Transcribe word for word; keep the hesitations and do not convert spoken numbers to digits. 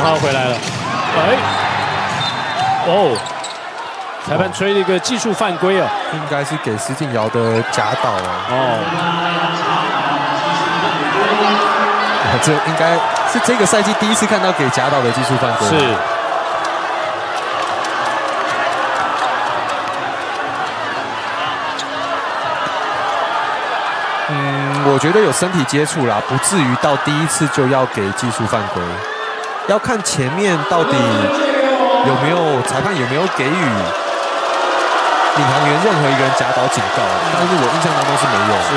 田浩回来了，哎，哦，裁判吹了一个技术犯规啊，应该是给施晋尧的假倒啊。哦，这应该是这个赛季第一次看到给假倒的技术犯规。是。 我觉得有身体接触啦，不至于到第一次就要给技术犯规，要看前面到底有没有裁判有没有给予领航员任何一个人假倒警告，但是我印象当中是没有。是。